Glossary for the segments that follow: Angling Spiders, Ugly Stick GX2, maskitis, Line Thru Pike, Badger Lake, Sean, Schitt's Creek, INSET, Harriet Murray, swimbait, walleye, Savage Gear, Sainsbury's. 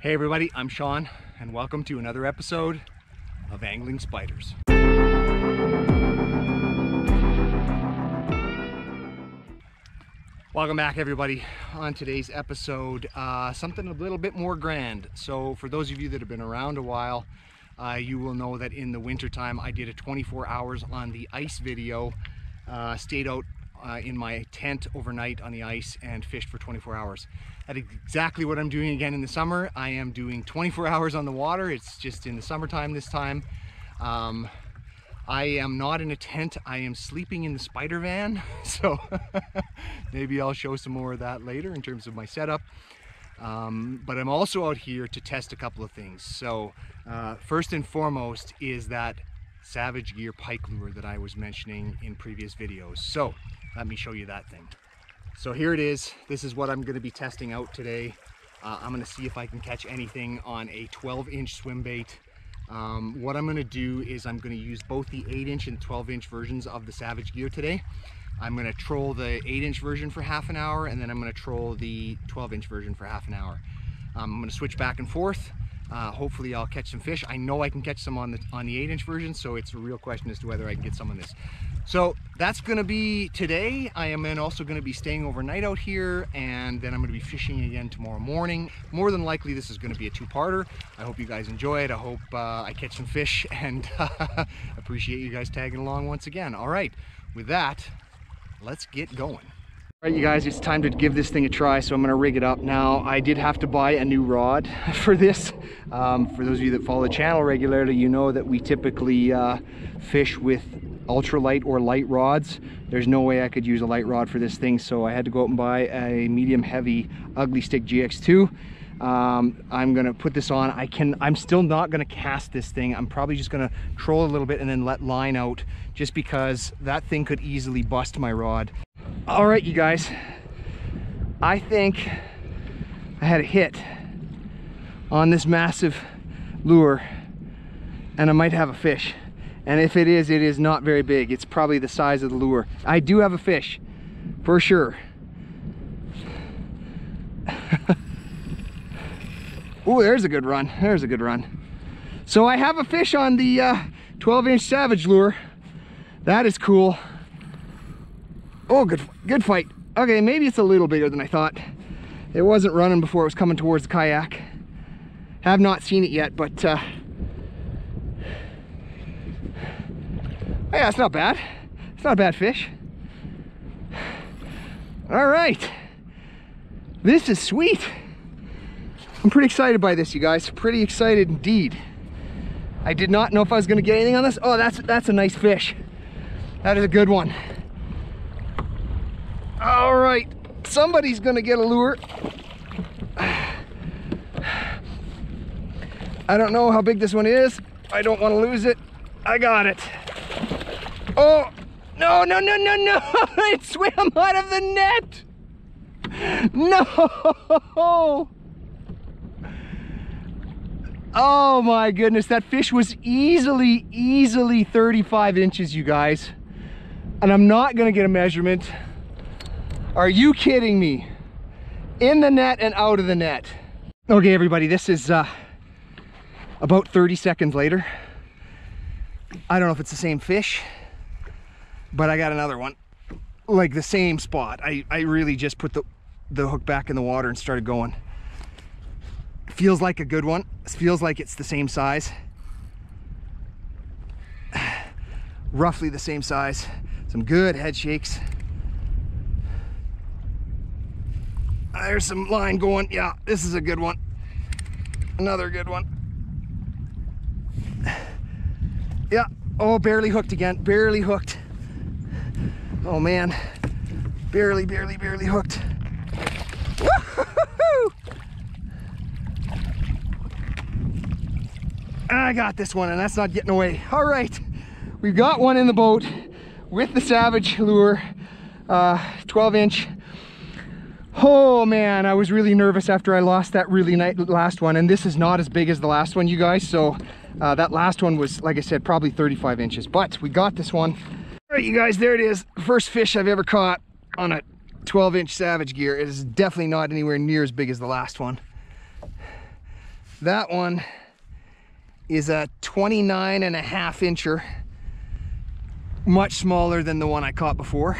Hey everybody, I'm Sean and welcome to another episode of Angling Spiders. Welcome back everybody. On today's episode, something a little bit more grand. So for those of you that have been around a while, you will know that in the winter time I did a 24 hours on the ice video, stayed out in my tent overnight on the ice and fished for 24 hours. That is exactly what I'm doing again in the summer. I am doing 24 hours on the water. It's just in the summertime this time. I am not in a tent. I am sleeping in the spider van. So maybe I'll show some more of that later in terms of my setup. But I'm also out here to test a couple of things. So first and foremost is that Savage Gear pike lure that I was mentioning in previous videos. So let me show you that thing. So here it is. This is what I'm going to be testing out today. I'm going to see if I can catch anything on a 12-inch swim bait. What I'm going to do is I'm going to use both the 8-inch and 12-inch versions of the Savage Gear today. I'm going to troll the 8-inch version for half an hour, and then I'm going to troll the 12-inch version for half an hour. I'm going to switch back and forth. Hopefully I'll catch some fish. I know I can catch some on the 8-inch version, so it's a real question as to whether I can get some on this. So that's going to be today. I am then also going to be staying overnight out here, and then I'm going to be fishing again tomorrow morning. More than likely this is going to be a two-parter. I hope you guys enjoy it. I hope I catch some fish, and appreciate you guys tagging along once again. All right, with that, let's get going. All right, you guys, it's time to give this thing a try, so I'm going to rig it up now. I did have to buy a new rod for this. For those of you that follow the channel regularly, you know that we typically fish with ultralight or light rods. There's no way I could use a light rod for this thing, so I had to go out and buy a medium heavy Ugly Stick GX2. I'm going to put this on. I'm still not going to cast this thing. I'm probably just going to troll a little bit and then let line out, just because that thing could easily bust my rod. All right, you guys, I think I had a hit on this massive lure, and I might have a fish. And if it is, it is not very big. It's probably the size of the lure. I do have a fish, for sure. Oh, there's a good run. There's a good run. So I have a fish on the 12-inch Savage lure. That is cool. Oh, good fight. Okay, maybe it's a little bigger than I thought. It wasn't running before it was coming towards the kayak. Have not seen it yet, but yeah, it's not bad. It's not a bad fish. All right, this is sweet. I'm pretty excited by this, you guys. Pretty excited indeed. I did not know if I was gonna get anything on this. Oh, that's a nice fish. That is a good one. All right, somebody's gonna get a lure. I don't know how big this one is. I don't want to lose it. I got it. Oh, no, no, no, no, no. It swam out of the net. No. Oh my goodness, that fish was easily 35 inches, you guys. And I'm not gonna get a measurement. Are you kidding me? In the net and out of the net. Okay, everybody, this is about 30 seconds later. I don't know if it's the same fish, but I got another one. Like the same spot. I really just put the hook back in the water and started going. Feels like a good one. Feels like it's the same size. Roughly the same size. Some good head shakes. There's some line going. Yeah, this is a good one. Another good one. Yeah. Oh, barely hooked again. Barely hooked. Oh, man. Barely hooked. Woo-hoo-hoo-hoo! I got this one, and that's not getting away. All right. We've got one in the boat with the Savage lure, 12-inch. Oh man, I was really nervous after I lost that really nice last one, and this is not as big as the last one, you guys, so that last one was, like I said, probably 35 inches, but we got this one. All right, you guys, there it is. First fish I've ever caught on a 12-inch Savage Gear. It is definitely not anywhere near as big as the last one. That one is a 29.5-incher, much smaller than the one I caught before.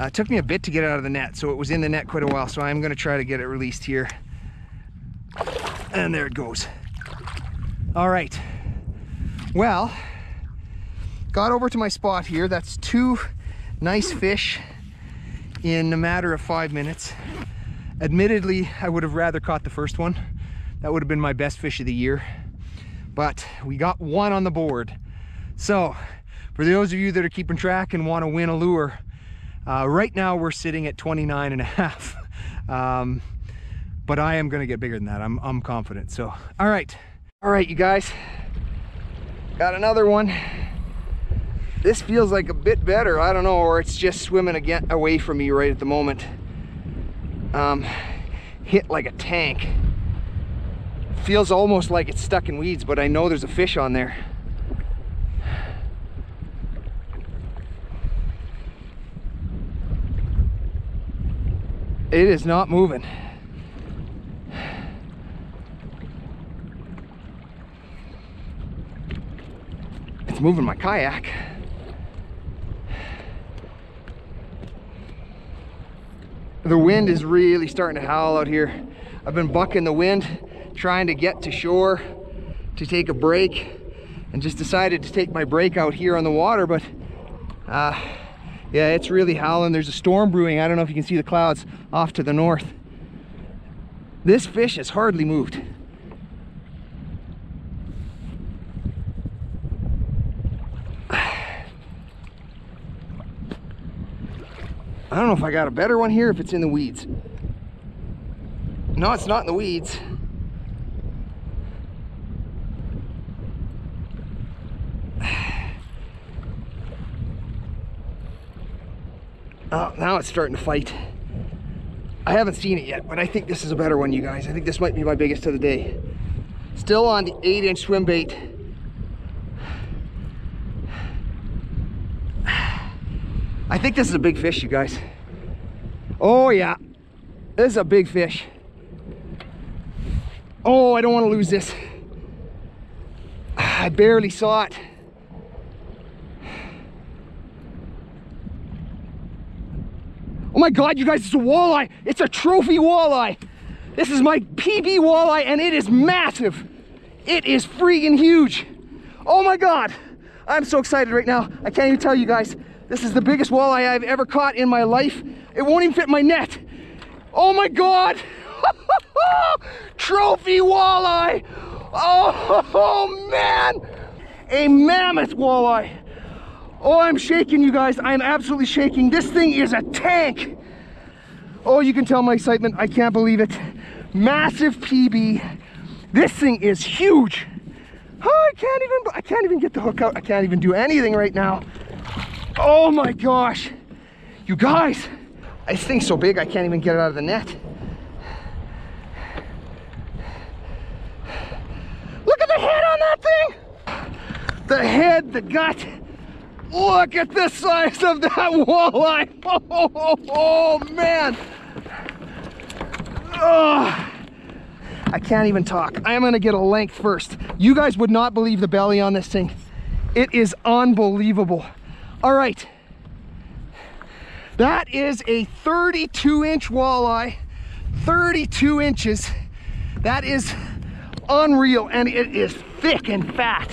It took me a bit to get it out of the net, so it was in the net quite a while, so I'm gonna try to get it released here. And there it goes. All right, well, got over to my spot here. That's two nice fish in a matter of 5 minutes. Admittedly, I would have rather caught the first one. That would have been my best fish of the year, but we got one on the board. So for those of you that are keeping track and want to win a lure, right now we're sitting at 29.5. But I am gonna get bigger than that. I'm confident, so. All right, you guys, got another one. This feels like a bit better, I don't know, or it's just swimming again away from me right at the moment. Hit like a tank. Feels almost like it's stuck in weeds, but I know there's a fish on there. It is not moving. Moving my kayak. The wind is really starting to howl out here. I've been bucking the wind, trying to get to shore to take a break, and just decided to take my break out here on the water, but yeah, it's really howling. There's a storm brewing. I don't know if you can see the clouds off to the north. This fish has hardly moved. I don't know if I got a better one here, if it's in the weeds. No, it's not in the weeds. Oh, now it's starting to fight. I haven't seen it yet, but I think this is a better one, you guys. I think this might be my biggest of the day. Still on the 8-inch swim bait. I think this is a big fish, you guys. Oh yeah, this is a big fish. Oh, I don't want to lose this. I barely saw it. Oh my God, you guys, it's a walleye. It's a trophy walleye. This is my PB walleye, and it is massive. It is freaking huge. Oh my God, I'm so excited right now. I can't even tell you guys. This is the biggest walleye I've ever caught in my life. It won't even fit my net. Oh my God. Trophy walleye. Oh man. A mammoth walleye. Oh, I'm shaking, you guys. I'm absolutely shaking. This thing is a tank. Oh, you can tell my excitement. I can't believe it. Massive PB. This thing is huge. Oh, I can't even get the hook out. I can't even do anything right now. Oh my gosh, you guys, this thing's so big I can't even get it out of the net. Look at the head on that thing! The head, the gut, look at the size of that walleye! Oh man! Oh. I can't even talk. I'm gonna get a length first. You guys would not believe the belly on this thing. It is unbelievable. All right, that is a 32-inch walleye, 32 inches. That is unreal, and it is thick and fat.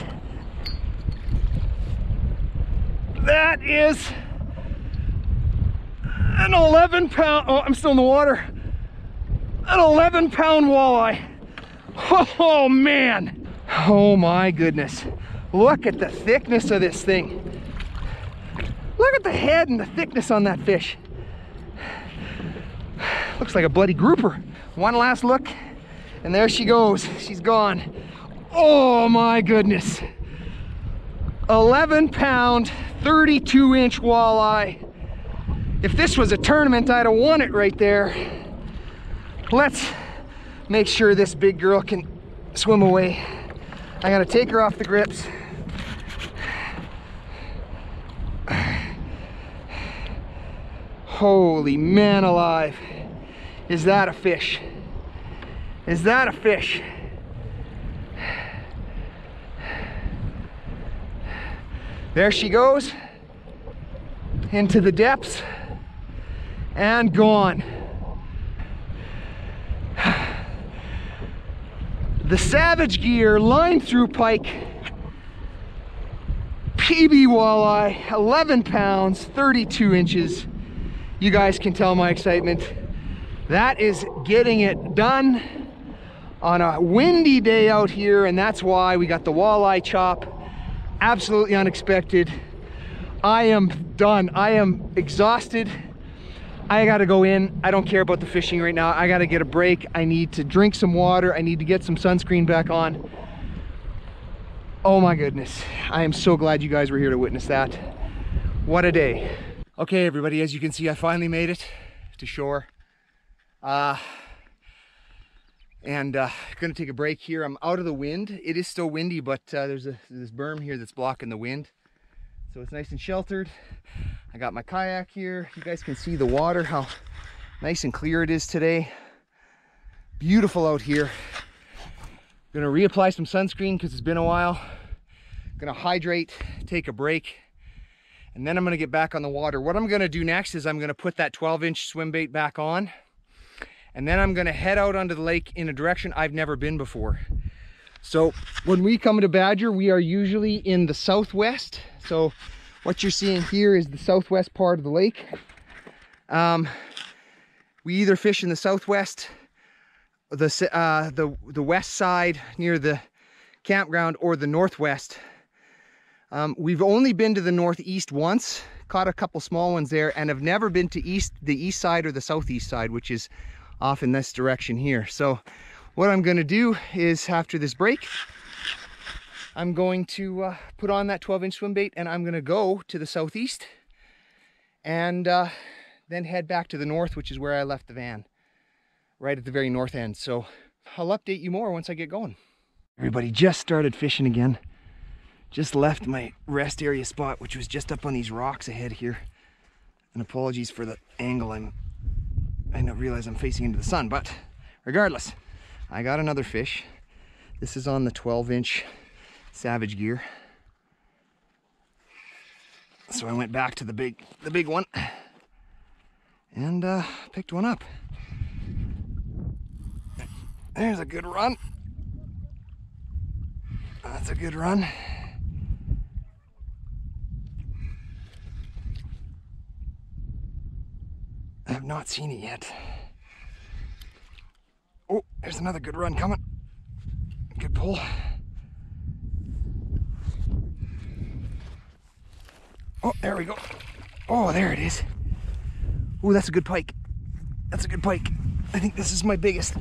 That is an 11-pound, oh, I'm still in the water, an 11-pound walleye. Oh, man. Oh, my goodness. Look at the thickness of this thing. Look at the head and the thickness on that fish. Looks like a bloody grouper. One last look, and there she goes. She's gone. Oh my goodness. 11-pound, 32-inch walleye. If this was a tournament, I'd have won it right there. Let's make sure this big girl can swim away. I gotta take her off the grips. Holy man alive, is that a fish? Is that a fish? There she goes, into the depths, and gone. The Savage Gear line through pike, PB walleye, 11 pounds, 32 inches. You guys can tell my excitement. That is getting it done on a windy day out here, and that's why we got the walleye chop. Absolutely unexpected. I am done. I am exhausted. I gotta go in. I don't care about the fishing right now. I gotta get a break. I need to drink some water. I need to get some sunscreen back on. Oh my goodness. I am so glad you guys were here to witness that. What a day. Okay, everybody, as you can see, I finally made it to shore. Gonna take a break here. I'm out of the wind. It is still windy, but there's this berm here that's blocking the wind. So it's nice and sheltered. I got my kayak here. You guys can see the water, how nice and clear it is today. Beautiful out here. Gonna reapply some sunscreen because it's been a while. Gonna hydrate, take a break, and then I'm gonna get back on the water. What I'm gonna do next is I'm gonna put that 12-inch swim bait back on, and then I'm gonna head out onto the lake in a direction I've never been before. So when we come to Badger, we are usually in the southwest. So what you're seeing here is the southwest part of the lake. We either fish in the southwest, the west side near the campground, or the northwest. We've only been to the northeast once, caught a couple small ones there, and have never been to the east side or the southeast side, which is off in this direction here. So what I'm gonna do is, after this break, I'm going to put on that 12-inch swim bait, and I'm gonna go to the southeast and then head back to the north, which is where I left the van, right at the very north end. So I'll update you more once I get going. Everybody, just started fishing again. Just left my rest area spot, which was just up on these rocks ahead here. And apologies for the angle. I now realize I'm facing into the sun, but regardless, I got another fish. This is on the 12-inch Savage Gear. So I went back to the big one and picked one up. There's a good run. That's a good run. I have not seen it yet. Oh, there's another good run coming. Good pull. Oh, there we go. Oh, there it is. Oh, that's a good pike. That's a good pike. I think this is my biggest.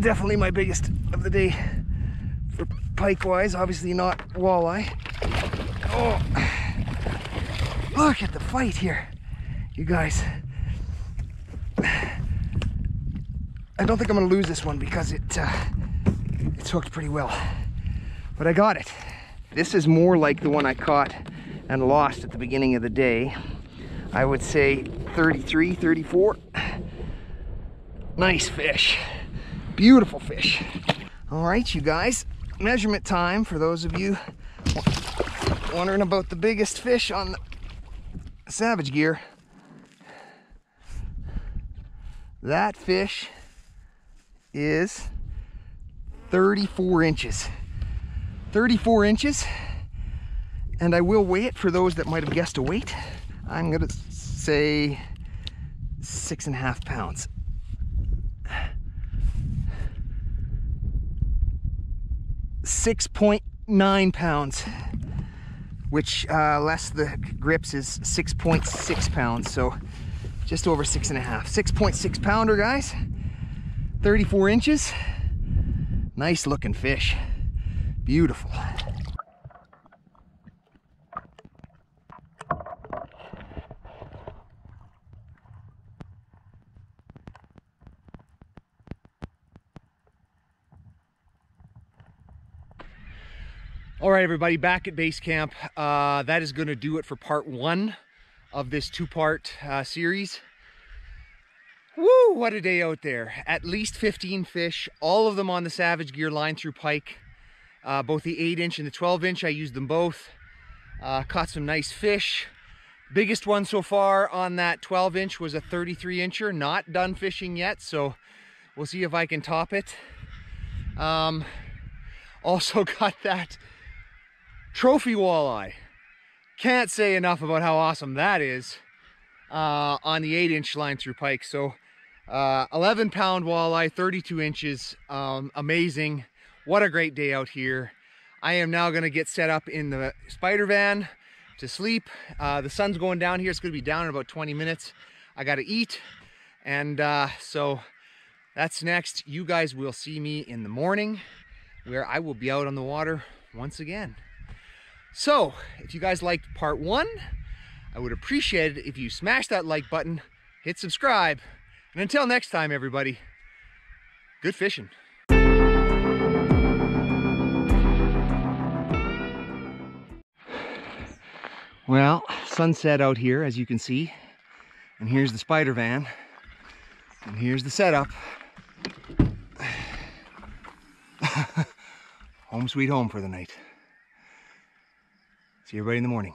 Definitely my biggest of the day for pike wise, obviously not walleye. Oh, look at the fight here, you guys. I don't think I'm gonna lose this one because it's hooked pretty well, but I got it. This is more like the one I caught and lost at the beginning of the day. I would say 33, 34. Nice fish. Beautiful fish. All right, you guys, measurement time for those of you wondering about the biggest fish on the Savage Gear. That fish is 34 inches. 34 inches, and I will weigh it for those that might have guessed a weight. I'm gonna say 6.5 pounds. £6.9, which less the grips is 6.6 pounds, so just over 6.5. 6.6 pounder, guys. 34 inches. Nice looking fish. Beautiful. All right, everybody, back at base camp. That is gonna do it for part 1 of this 2-part series. Woo, what a day out there. At least 15 fish, all of them on the Savage Gear line through pike. Both the 8-inch and the 12-inch, I used them both. Caught some nice fish. Biggest one so far on that 12-inch was a 33-incher. Not done fishing yet, so we'll see if I can top it. Also got that trophy walleye. Can't say enough about how awesome that is on the 8-inch line through pike. So 11-pound walleye, 32 inches, amazing. What a great day out here. I am now gonna get set up in the spider van to sleep. The sun's going down here. It's gonna be down in about 20 minutes. I gotta eat. And so that's next. You guys will see me in the morning where I will be out on the water once again. So if you guys liked part one, I would appreciate it if you smash that like button, hit subscribe, and until next time, everybody, good fishing. Well, sunset out here, as you can see, and here's the spider van, and here's the setup. Home sweet home for the night. See everybody in the morning.